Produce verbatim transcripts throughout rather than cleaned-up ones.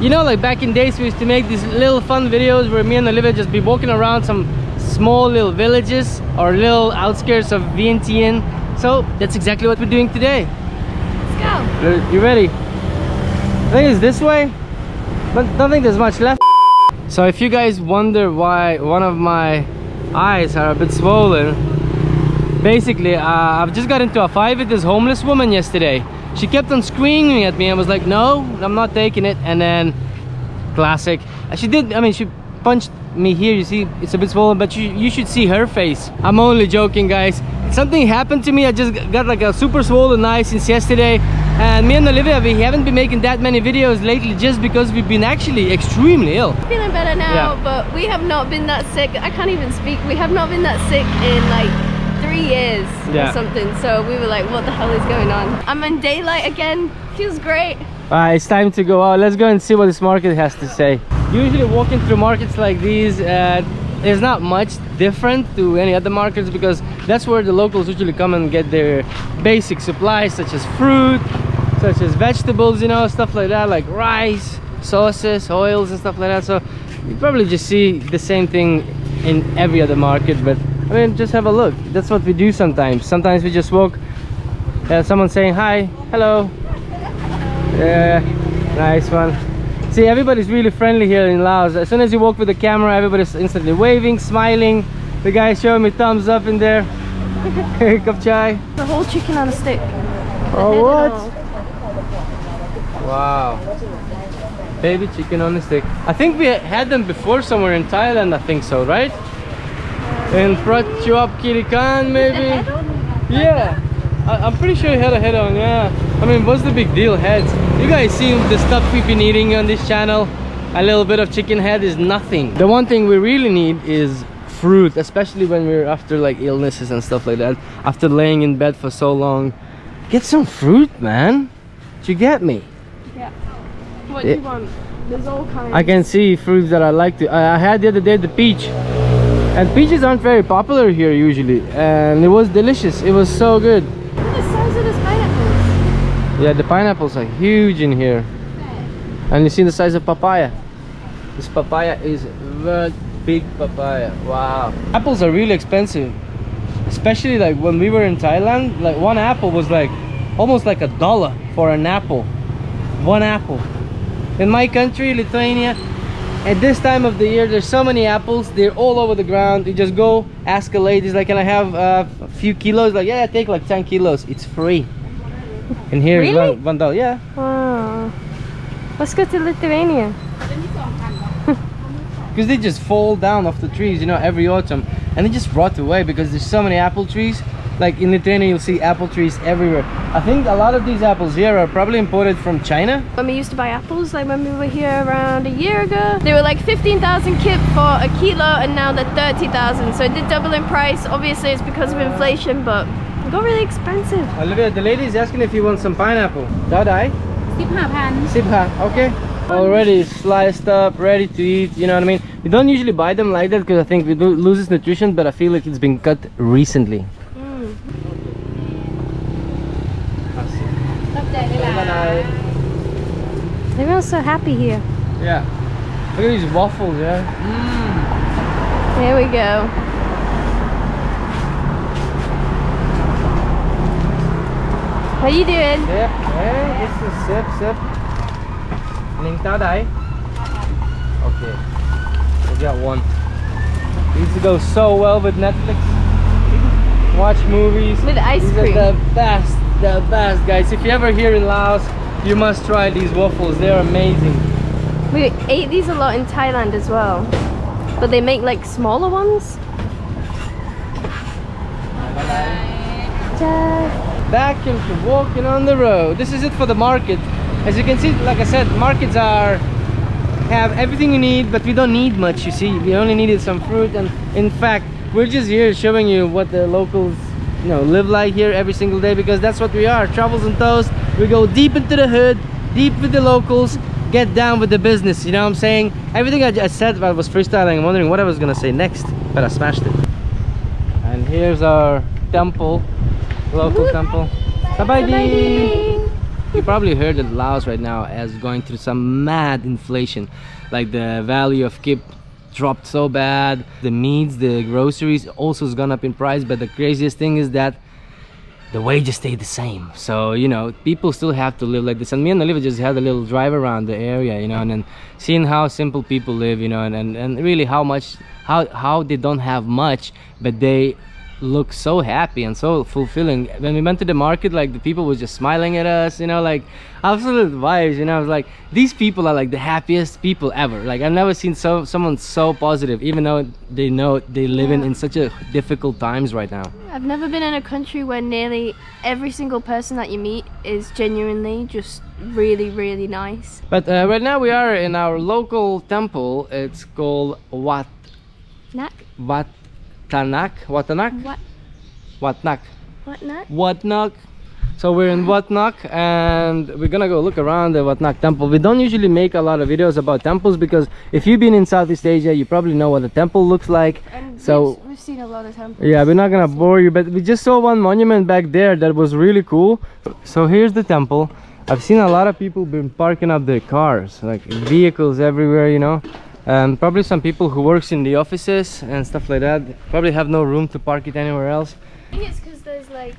You know, like back in days we used to make these little fun videos where me and Olivia just be walking around some small little villages or little outskirts of Vientiane. So that's exactly what we're doing today. Let's go. You ready? I think it's this way, but don't think there's much left. So if you guys wonder why one of my eyes are a bit swollen, basically uh, I've just got into a fight with this homeless woman yesterday. She kept on screaming at me and was like, no, I'm not taking it. And then classic, she did, I mean, she punched me here. You see, it's a bit swollen, but you, you should see her face. I'm only joking, guys. Something happened to me. I just got like a super swollen eye since yesterday, and me and Olivia, we haven't been making that many videos lately just because we've been actually extremely ill. Feeling better now, yeah. But we have not been that sick. I can't even speak. We have not been that sick in like three years yeah. or something, so we were like, what the hell is going on? I'm in daylight again, feels great. Alright, it's time to go out. Let's go and see what this market has to say. Usually walking through markets like these, uh, there's not much different to any other markets because that's where the locals usually come and get their basic supplies such as fruit, such as vegetables, you know, stuff like that, like rice, sauces, oils and stuff like that. So you probably just see the same thing in every other market, but I mean, just have a look. That's what we do sometimes. Sometimes we just walk, uh, someone saying hi, hello. Yeah, nice one. See, everybody's really friendly here in Laos. As soon as you walk with the camera, everybody's instantly waving, smiling. The guy's showing me thumbs up in there. Cup chai. The whole chicken on a stick. Oh, what? Wow. Baby chicken on a stick. I think we had them before somewhere in Thailand, I think so, right? And Prachuap Kirikan, maybe? Yeah, I, I'm pretty sure he had a head on, yeah. I mean, what's the big deal, heads? You guys see the stuff we've been eating on this channel? A little bit of chicken head is nothing. The one thing we really need is fruit, especially when we're after like illnesses and stuff like that. After laying in bed for so long. Get some fruit, man. Did you get me? Yeah. What yeah. do you want? There's all kinds. I can see fruits that I like to. I, I had the other day the peach. And peaches aren't very popular here usually, and it was delicious. It was so good. Look at the size of those pineapples. Yeah, the pineapples are huge in here. Okay. And you see the size of papaya. This papaya is very big papaya. Wow. Apples are really expensive, especially like when we were in Thailand. Like one apple was like almost like a dollar for an apple. One apple. In my country, Lithuania, at this time of the year, there's so many apples, they're all over the ground. You just go ask a lady, it's like, can I have uh, a few kilos? Like, yeah, take like ten kilos. It's free. And here really? is one, one dollar. Yeah. Wow. Let's go to Lithuania. Because they just fall down off the trees, you know, every autumn. And they just rot away because there's so many apple trees. Like in Lithuania, you'll see apple trees everywhere. I think a lot of these apples here are probably imported from China. When we used to buy apples, like when we were here around a year ago, they were like fifteen thousand kip for a kilo and now they're thirty thousand. So it did double in price. Obviously it's because of inflation, but it got really expensive. Olivia, the lady is asking if you want some pineapple. Dadai? Sipha pan. Sipha, okay. Already sliced up, ready to eat, you know what I mean? We don't usually buy them like that because I think it loses nutrition, but I feel like it's been cut recently. They're all so happy here. Yeah. Look at these waffles, yeah. Mm. There we go. What are you doing? Sip, eh? It's a sip, sip. Ning tao dai. Okay. We got one. It used to go so well with Netflix. Watch movies. With ice these cream. Are the best, the best, guys. If you're ever here in Laos, you must try these waffles, they're amazing. We ate these a lot in Thailand as well. But they make like smaller ones. Back into walking on the road. This is it for the market. As you can see, like I said, markets are have everything you need, but we don't need much, you see. We only needed some fruit, and in fact, we're just here showing you what the locals, you know, live like here every single day, because that's what we are. Travels and Toast. We go deep into the hood, deep with the locals, get down with the business, you know what I'm saying? Everything I, I said while I was freestyling, I'm wondering what I was gonna say next, but I smashed it. And here's our temple, local temple. Bye bye. You probably heard that Laos right now is going through some mad inflation. Like the value of kip dropped so bad. The meats, the groceries also has gone up in price. But the craziest thing is that the wages stay the same. So, you know, people still have to live like this. And me and Olivia just had a little drive around the area, you know, and then seeing how simple people live, you know, and, and, and really how much, how, how they don't have much, but they look so happy and so fulfilling. When we went to the market, like, the people were just smiling at us, you know, like, absolute vibes, you know. I was like, these people are like the happiest people ever. Like, I've never seen so someone so positive, even though they know they live in, in such a difficult times right now. I've never been in a country where nearly every single person that you meet is genuinely just really, really nice. But uh, right now we are in our local temple. It's called Wat Tanak. Wat Tanak, Wat Tanak? What? Wat Tanak. Wat Tanak? Wat Tanak. So we're in Wat Tanak and we're gonna go look around the Wat Tanak temple. We don't usually make a lot of videos about temples because if you've been in Southeast Asia, you probably know what a temple looks like. And so we've, we've seen a lot of temples. Yeah, we're not gonna bore you, but we just saw one monument back there that was really cool. So here's the temple. I've seen a lot of people been parking up their cars, like vehicles everywhere, you know. Um, probably some people who works in the offices and stuff like that probably have no room to park it anywhere else. I think it's because there's like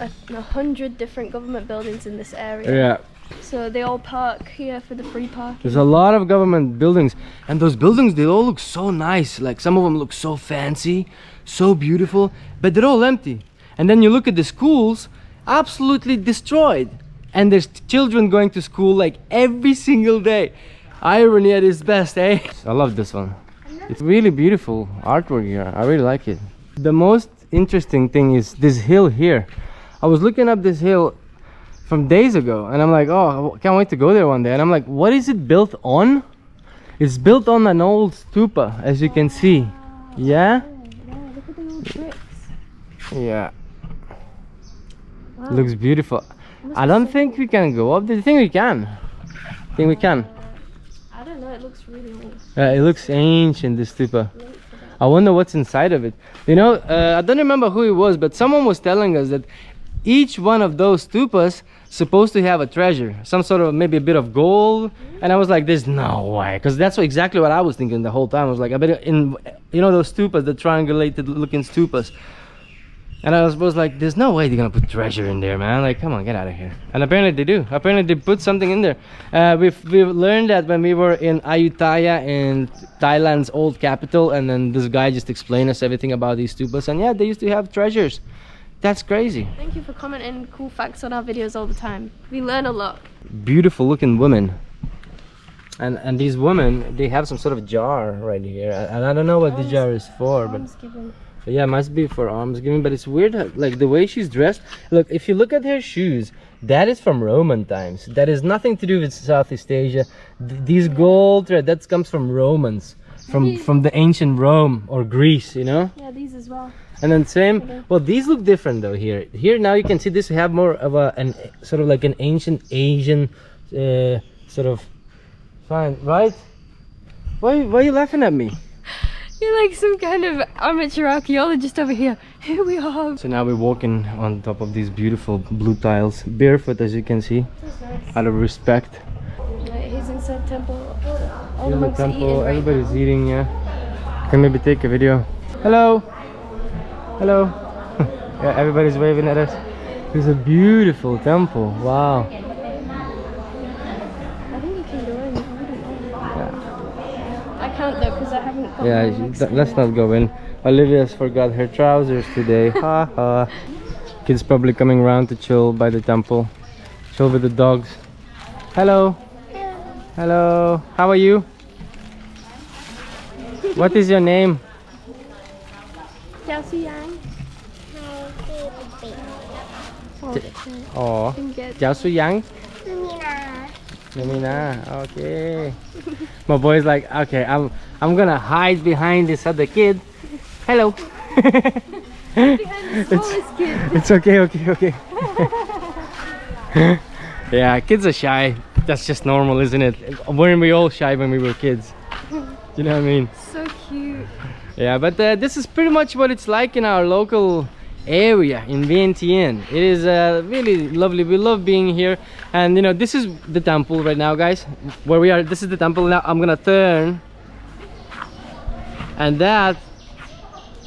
a, a hundred different government buildings in this area. Yeah. So they all park here for the free parking. There's a lot of government buildings, and those buildings, they all look so nice. Like, some of them look so fancy, so beautiful, but they're all empty. And then you look at the schools, absolutely destroyed. And there's children going to school like every single day. Irony at its best, eh? I love this one. It's really beautiful artwork here. I really like it. The most interesting thing is this hill here. I was looking up this hill from days ago and I'm like, oh, I can't wait to go there one day. And I'm like, what is it built on? It's built on an old stupa, as you can see. Yeah? Yeah, look at the old bricks. Yeah. Wow. Looks beautiful. I don't think we can go up there. I think we can. I think we can. I don't know, it looks really old. Yeah, it looks ancient, this stupa. I wonder what's inside of it. You know, uh, I don't remember who it was, but someone was telling us that each one of those stupas supposed to have a treasure, some sort of maybe a bit of gold. And I was like, there's no way, because that's exactly what I was thinking the whole time. I was like, I bet in, you know, those stupas, the triangulated looking stupas. And I was, was like, there's no way they're gonna put treasure in there, man. Like, come on, get out of here. And apparently they do. Apparently they put something in there. Uh, we've, we've learned that when we were in Ayutthaya, in Thailand's old capital, and then this guy just explained us everything about these stupas. And yeah, they used to have treasures. That's crazy. Thank you for commenting cool facts on our videos all the time. We learn a lot. Beautiful looking women. And and these women, they have some sort of jar right here. And I don't know what the jar is for, but... yeah, it must be for almsgiving, but it's weird, like, the way she's dressed. Look, if you look at her shoes, that is from Roman times. That is nothing to do with Southeast Asia. Th these gold thread, that comes from Romans, from from the ancient Rome or Greece, you know. Yeah, these as well. And then same, well, these look different though. Here, here now you can see this. We have more of a an sort of like an ancient Asian uh, sort of fine, right? Why why are you laughing at me? You're like some kind of amateur archaeologist over here. Here we are. So now we're walking on top of these beautiful blue tiles, barefoot, as you can see. That's nice. Out of respect. He's inside the temple. All the monks are eating. Everybody's eating, yeah. Can maybe take a video. Hello. Hello. Yeah, everybody's waving at us. It's a beautiful temple. Wow. Yeah, let's not go in. Olivia's forgot her trousers today. Ha ha. Kids probably coming around to chill by the temple. Chill with the dogs. Hello. Hello. How are you? What is your name? Jiao Su Yang. Oh. Jiao Su Yang. Okay. My boy's like, okay, I'm I'm gonna hide behind this other kid. Hello. Behind the smallest kid. It's okay, okay, okay. Yeah, kids are shy. That's just normal, isn't it? Weren't we all shy when we were kids? You know what I mean? So cute. Yeah, but uh, this is pretty much what it's like in our local area in Vientiane. It is uh, really lovely. We love being here. And you know, this is the temple right now, guys, where we are. This is the temple. Now I'm gonna turn, and that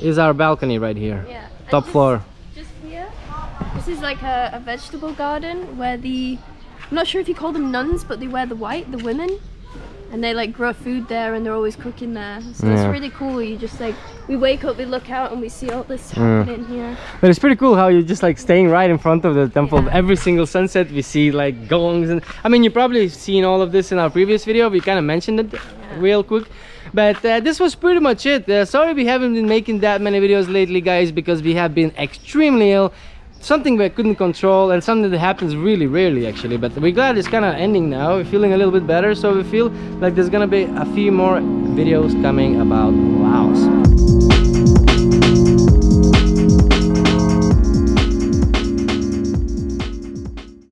is our balcony right here. Yeah. Top just, floor. Just here. This is like a, a vegetable garden where the, I'm not sure if you call them nuns, but they wear the white, the women. And they like grow food there, and they're always cooking there. So yeah. It's really cool. You just like, we wake up, we look out, and we see all this happening yeah. here. But it's pretty cool how you're just like staying right in front of the temple. Yeah. Every single sunset, we see like gongs, and I mean, you've probably seen all of this in our previous video. We kind of mentioned it yeah. real quick. But uh, this was pretty much it. Uh, sorry we haven't been making that many videos lately, guys, because we have been extremely ill. Something we couldn't control, and something that happens really rarely actually, but we're glad it's kind of ending now. We're feeling a little bit better, so we feel like there's gonna be a few more videos coming about Laos.